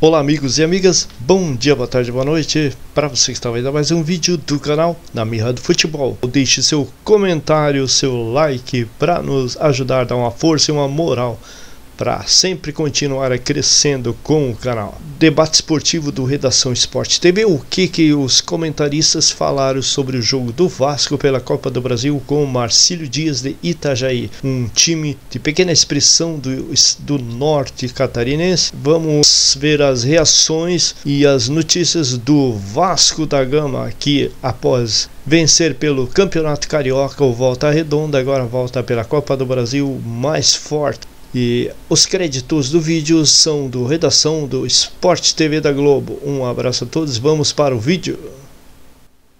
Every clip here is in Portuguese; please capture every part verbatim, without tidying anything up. Olá amigos e amigas, bom dia, boa tarde, boa noite para você que está vendo mais um vídeo do canal Na Mira do Futebol. Deixe seu comentário, seu like para nos ajudar, dar uma força e uma moral para sempre continuar crescendo com o canal. Debate esportivo do Redação Esporte T V. O que que os comentaristas falaram sobre o jogo do Vasco pela Copa do Brasil com o Marcílio Dias de Itajaí, um time de pequena expressão do, do norte catarinense. Vamos ver as reações e as notícias do Vasco da Gama, que após vencer pelo Campeonato Carioca, o Volta Redonda agora volta pela Copa do Brasil mais forte. E os créditos do vídeo são do Redação do Esporte T V da Globo. Um abraço a todos, vamos para o vídeo.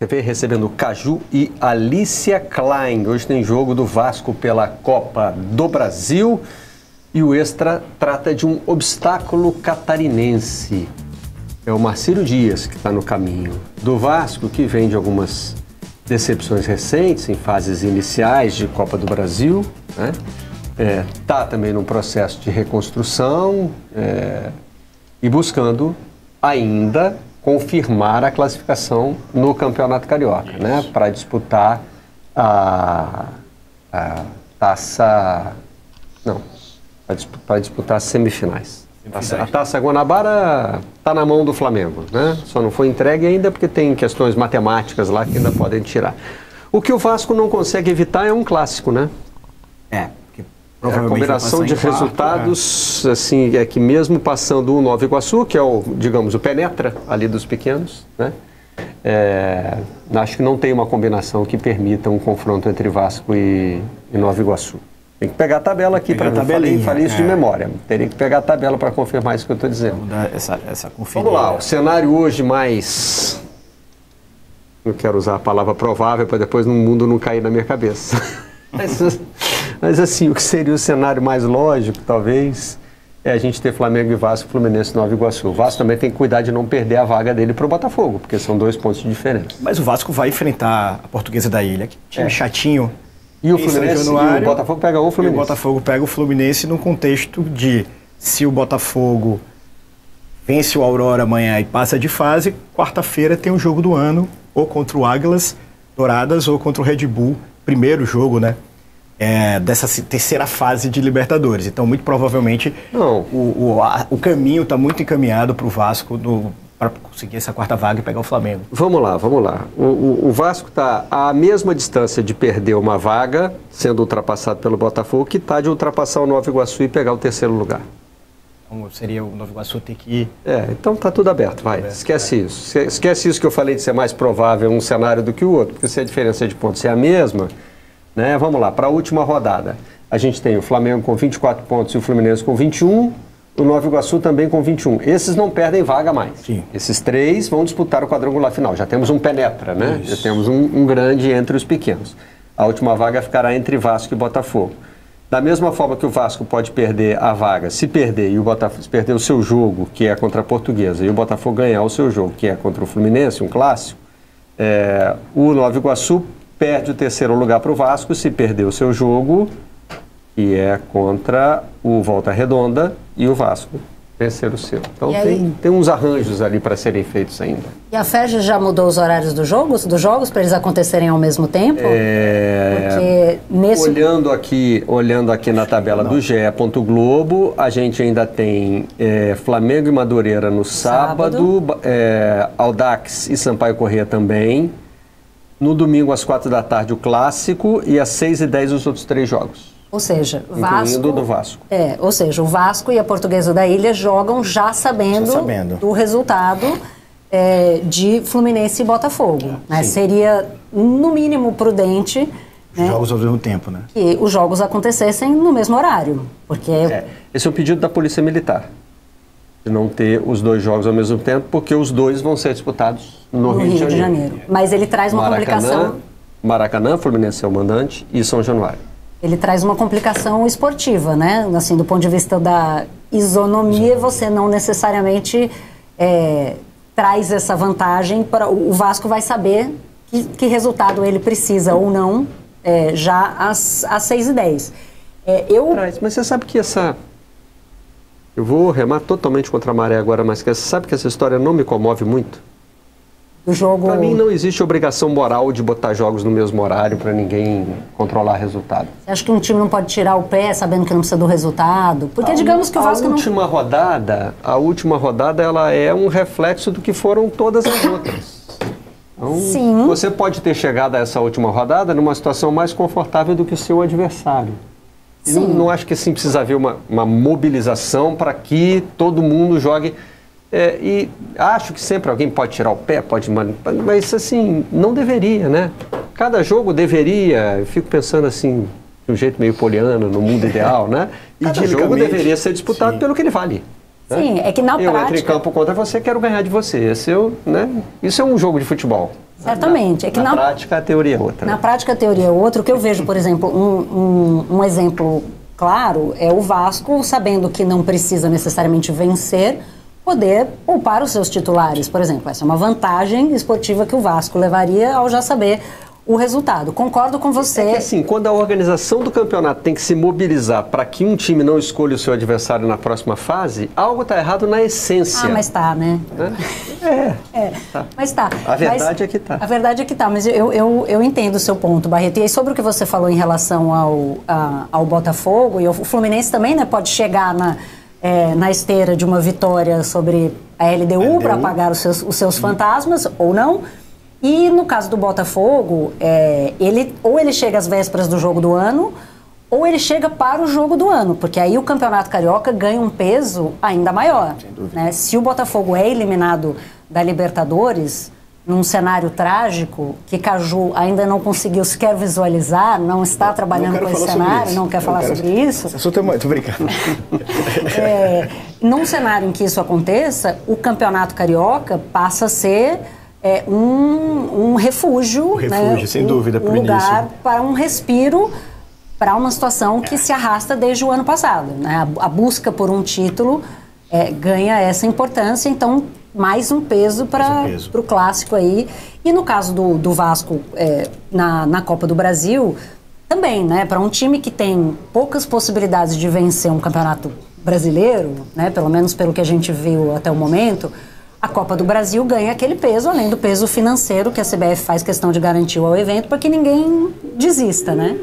T V recebendo Caju e Alicia Klein. Hoje tem jogo do Vasco pela Copa do Brasil. E o extra trata de um obstáculo catarinense. É o Marcílio Dias que está no caminho do Vasco, que vem de algumas decepções recentes em fases iniciais de Copa do Brasil, né? É, tá também num processo de reconstrução é, e buscando ainda confirmar a classificação no Campeonato Carioca, isso, né? Para disputar a, a taça... Não, para disputar as semifinais. Taça, a Taça Guanabara tá na mão do Flamengo, né? Só não foi entregue ainda porque tem questões matemáticas lá que ainda podem tirar. O que o Vasco não consegue evitar é um clássico, né? É. A combinação de quarto, resultados, é. assim, é que mesmo passando o Nova Iguaçu, que é o, digamos, o penetra ali dos pequenos, né? É, acho que não tem uma combinação que permita um confronto entre Vasco e, e Nova Iguaçu. Tem que pegar a tabela aqui, para não falei, falei isso é. de memória. Teria que pegar a tabela para confirmar isso que eu estou dizendo. Vamos dar essa, essa conferida. Vamos lá, o cenário hoje mais... Não quero usar a palavra provável para depois no mundo não cair na minha cabeça. Mas... Mas assim, o que seria o cenário mais lógico, talvez, é a gente ter Flamengo e Vasco, Fluminense e Nova Iguaçu. O Vasco também tem que cuidar de não perder a vaga dele para o Botafogo, porque são dois pontos de diferença. Mas o Vasco vai enfrentar a Portuguesa da Ilha, que time é. chatinho. E o Fluminense, Januário, e o Botafogo pega o Fluminense. E o Botafogo pega o Fluminense num contexto de, se o Botafogo vence o Aurora amanhã e passa de fase, quarta-feira tem o jogo do ano, ou contra o Águilas Douradas, ou contra o Red Bull, primeiro jogo, né? É, dessa terceira fase de Libertadores. Então, muito provavelmente, não. O, o, a, o caminho está muito encaminhado para o Vasco para conseguir essa quarta vaga e pegar o Flamengo. Vamos lá, vamos lá. O, o, o Vasco está à mesma distância de perder uma vaga, sendo ultrapassado pelo Botafogo, que está de ultrapassar o Nova Iguaçu e pegar o terceiro lugar. Então, seria o Nova Iguaçu ter que ir... É, então tá tudo aberto, vai. Aberto, esquece vai. isso. Esquece isso que eu falei de ser mais provável um cenário do que o outro, porque se a diferença de pontos é a mesma... Né? Vamos lá, para a última rodada. A gente tem o Flamengo com vinte e quatro pontos e o Fluminense com vinte e um, o Nova Iguaçu também com vinte e um. Esses não perdem vaga mais. Sim. Esses três vão disputar o quadrangular final. Já temos um penetra, né? Isso. Já temos um, um grande entre os pequenos. A última vaga ficará entre Vasco e Botafogo. Da mesma forma que o Vasco pode perder a vaga, se perder e o Botafogo se perder o seu jogo, que é contra a Portuguesa, e o Botafogo ganhar o seu jogo, que é contra o Fluminense, um clássico, é, o Nova Iguaçu perde o terceiro lugar para o Vasco, se perder o seu jogo, que é contra o Volta Redonda, e o Vasco vencer o seu. Então tem, tem uns arranjos ali para serem feitos ainda. E a F E J já mudou os horários dos jogos, dos jogos para eles acontecerem ao mesmo tempo? É... Porque nesse... Olhando aqui, olhando aqui na tabela do G E Globo, a gente ainda tem é, Flamengo e Madureira no sábado, sábado. É, Aldax e Sampaio Corrêa também. No domingo, às quatro da tarde, o clássico e às seis e dez os outros três jogos. Ou seja, Vasco, do Vasco. É, ou seja, o Vasco e a Portuguesa da Ilha jogam já sabendo, já sabendo. do resultado é, de Fluminense e Botafogo. Né? Seria, no mínimo, prudente... Os né? jogos ao mesmo tempo, né? Que os jogos acontecessem no mesmo horário. Porque... É. Esse é o pedido da Polícia Militar. De não ter os dois jogos ao mesmo tempo, porque os dois vão ser disputados no, no Rio, Rio de Janeiro. de Janeiro. Mas ele traz uma Maracanã, complicação... Maracanã, Fluminense é o mandante, e São Januário. Ele traz uma complicação esportiva, né? Assim, do ponto de vista da isonomia, você não necessariamente é, traz essa vantagem. Pra, o Vasco vai saber que, que resultado ele precisa ou não é, já às, às seis e dez. É, eu... Mas você sabe que essa... Eu vou remar totalmente contra a maré agora, mas você sabe que essa história não me comove muito? O jogo... Para mim não existe obrigação moral de botar jogos no mesmo horário para ninguém controlar resultado. Você acha que um time não pode tirar o pé sabendo que não precisa do resultado? Porque a digamos que o Vasco não... última rodada, a última rodada ela é um reflexo do que foram todas as outras. Então, sim, você pode ter chegado a essa última rodada numa situação mais confortável do que o seu adversário. E não, não acho que assim precisa haver uma, uma mobilização para que todo mundo jogue... É, e acho que sempre alguém pode tirar o pé, pode manipular, mas assim, não deveria, né? Cada jogo deveria, eu fico pensando assim, de um jeito meio poliano, no mundo ideal, né? Cada jogo deveria ser disputado, sim, pelo que ele vale. Né? Sim, é que na eu prática... Eu entro em campo contra você, quero ganhar de você. Esse eu, né? Isso é um jogo de futebol. Certamente. Na, é que na, na prática, a teoria é outra. Na né? prática, a teoria é outra. O que eu vejo, por exemplo, um, um, um exemplo claro é o Vasco, sabendo que não precisa necessariamente vencer, poder poupar os seus titulares, por exemplo. Essa é uma vantagem esportiva que o Vasco levaria ao já saber o resultado. Concordo com você. É que, assim, quando a organização do campeonato tem que se mobilizar para que um time não escolha o seu adversário na próxima fase, algo está errado na essência. Ah, mas tá, né? É. é. é. Tá. Mas tá. A verdade mas, é que tá. A verdade é que tá, mas eu, eu, eu entendo o seu ponto, Barreto. E aí, sobre o que você falou em relação ao, a, ao Botafogo, e o Fluminense também, né, pode chegar na... É, na esteira de uma vitória sobre a L D U, L D U. Para apagar os seus, os seus fantasmas, ou não. E no caso do Botafogo, é, ele, ou ele chega às vésperas do jogo do ano, ou ele chega para o jogo do ano, porque aí o Campeonato Carioca ganha um peso ainda maior. Né? Se o Botafogo é eliminado da Libertadores, num cenário trágico, que Caju ainda não conseguiu sequer visualizar, não está trabalhando com esse cenário, não quer falar sobre isso. Eu sou teu mãe, tô brincando. É, num cenário em que isso aconteça, o Campeonato Carioca passa a ser é, um, um refúgio, um refúgio né? sem um, dúvida, por um lugar início. Para um respiro, para uma situação que se arrasta desde o ano passado. Né? A, a busca por um título é, ganha essa importância, então... Mais um peso para o clássico aí. E no caso do, do Vasco é, na, na Copa do Brasil, também, né? Para um time que tem poucas possibilidades de vencer um campeonato brasileiro, né? Pelo menos pelo que a gente viu até o momento, a Copa do Brasil ganha aquele peso, além do peso financeiro que a C B F faz questão de garantir ao evento para que ninguém desista, né?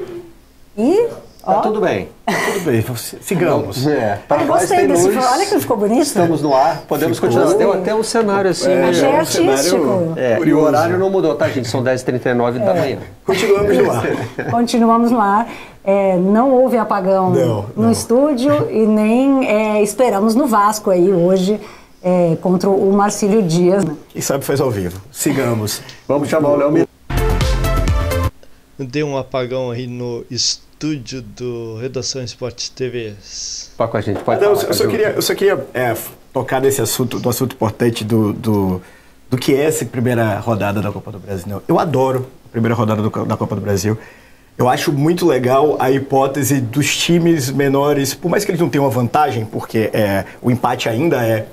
E... Tá oh. tudo bem, tá tudo bem, sigamos. É, para nós tem luz, olha que ficou bonito. Estamos no ar, podemos ficou. continuar. Deu até um cenário assim. É, achei é um artístico. É, e o horário não mudou, tá, gente? São dez e trinta e nove é. da manhã. Continuamos no ar. Continuamos no ar. É, não houve apagão não, no não. estúdio e nem é, esperamos no Vasco aí hoje. É, contra o Marcílio Dias. Né? Quem sabe faz ao vivo. Sigamos. Vamos chamar o Léo. Deu um apagão aí no estúdio. Estúdio do Redação Esporte T V. Pode com a gente, pode Não, falar, eu, só queria, eu só queria é, tocar nesse assunto, do assunto importante do, do, do que é essa primeira rodada da Copa do Brasil. Eu adoro a primeira rodada do, da Copa do Brasil. Eu acho muito legal a hipótese dos times menores, por mais que eles não tenham uma vantagem, porque é, o empate ainda é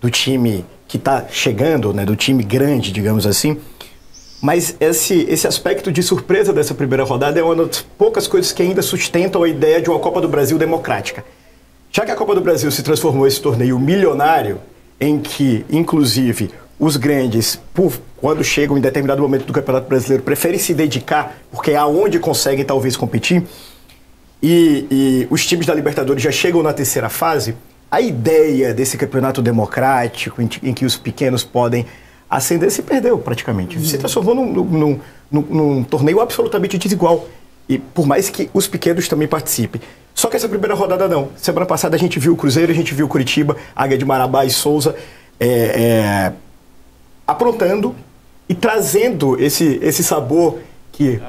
do time que está chegando, né, do time grande, digamos assim. Mas esse, esse aspecto de surpresa dessa primeira rodada é uma das poucas coisas que ainda sustentam a ideia de uma Copa do Brasil democrática. Já que a Copa do Brasil se transformou esse torneio milionário, em que, inclusive, os grandes, por, quando chegam em determinado momento do Campeonato Brasileiro, preferem se dedicar, porque é aonde conseguem talvez competir, e, e os times da Libertadores já chegam na terceira fase, a ideia desse campeonato democrático, em, em que os pequenos podem... ascender se perdeu praticamente, uhum. se transformou num, num, num, num torneio absolutamente desigual, e por mais que os pequenos também participem. Só que essa primeira rodada não, semana passada a gente viu o Cruzeiro, a gente viu o Curitiba, Águia de Marabá e Souza é, é, aprontando e trazendo esse, esse sabor que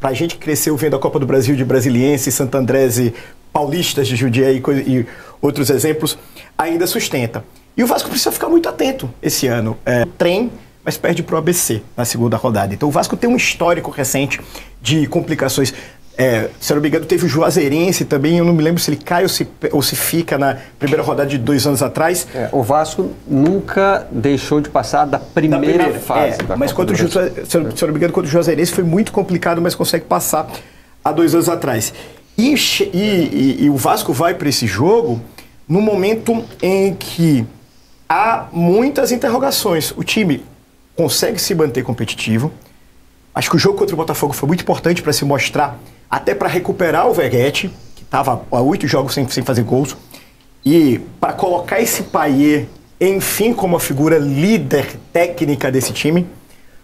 para a gente cresceu vendo a Copa do Brasil de Brasiliense, Santandrese, Paulistas de Judié e, e outros exemplos, ainda sustenta. E o Vasco precisa ficar muito atento esse ano. É, trem, mas perde para o A B C na segunda rodada. Então o Vasco tem um histórico recente de complicações. É, se eu não me engano, teve o Juazeirense também. Eu não me lembro se ele cai ou se, ou se fica na primeira rodada de dois anos atrás. É, o Vasco nunca deixou de passar da primeira, da primeira fase. É, da mas contra o Ju, se, eu, se eu não me engano, contra o Juazeirense foi muito complicado, mas consegue passar há dois anos atrás. E, e, e, e o Vasco vai para esse jogo... no momento em que há muitas interrogações, o time consegue se manter competitivo. Acho que o jogo contra o Botafogo foi muito importante para se mostrar, até para recuperar o Veguete, que estava há oito jogos sem, sem fazer gols, e para colocar esse Paier, enfim, como a figura líder técnica desse time.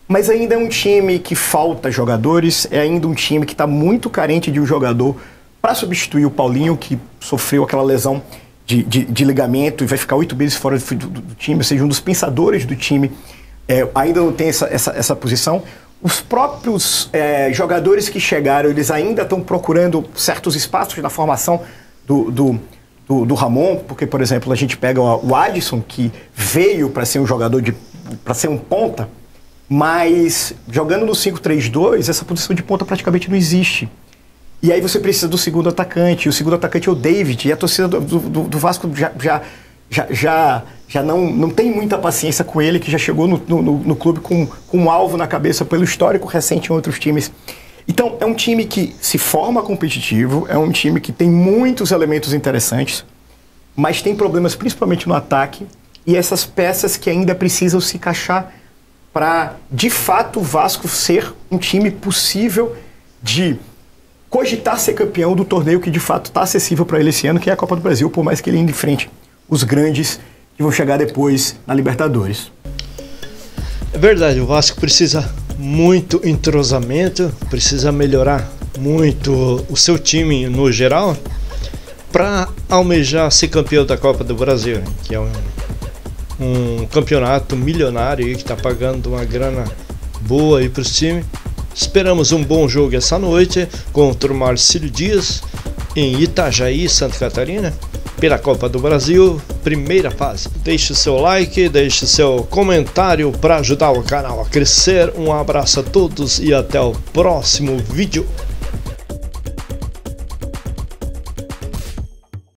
Mas ainda é um time que falta jogadores, é ainda um time que está muito carente de um jogador para substituir o Paulinho, que sofreu aquela lesão de, de, de ligamento e vai ficar oito meses fora do, do, do time, ou seja, um dos pensadores do time é, ainda não tem essa, essa, essa posição. Os próprios é, jogadores que chegaram, eles ainda estão procurando certos espaços na formação do, do, do, do Ramon, porque, por exemplo, a gente pega o Alisson, que veio para ser um jogador, para ser um ponta, mas jogando no cinco três dois, essa posição de ponta praticamente não existe. E aí você precisa do segundo atacante, e o segundo atacante é o David, e a torcida do, do, do Vasco já, já, já, já, já não, não tem muita paciência com ele, que já chegou no, no, no clube com, com um alvo na cabeça pelo histórico recente em outros times. Então, é um time que se forma competitivo, é um time que tem muitos elementos interessantes, mas tem problemas principalmente no ataque, e essas peças que ainda precisam se encaixar para, de fato, o Vasco ser um time possível de cogitar ser campeão do torneio que, de fato, está acessível para ele esse ano, que é a Copa do Brasil, por mais que ele ainda enfrente os grandes que vão chegar depois na Libertadores. É verdade, o Vasco precisa muito entrosamento, precisa melhorar muito o seu time no geral para almejar ser campeão da Copa do Brasil, que é um... um campeonato milionário aí, que está pagando uma grana boa aí para os times. Esperamos um bom jogo essa noite contra o Marcílio Dias em Itajaí, Santa Catarina, pela Copa do Brasil, primeira fase. Deixe o seu like, deixe o seu comentário para ajudar o canal a crescer. Um abraço a todos e até o próximo vídeo.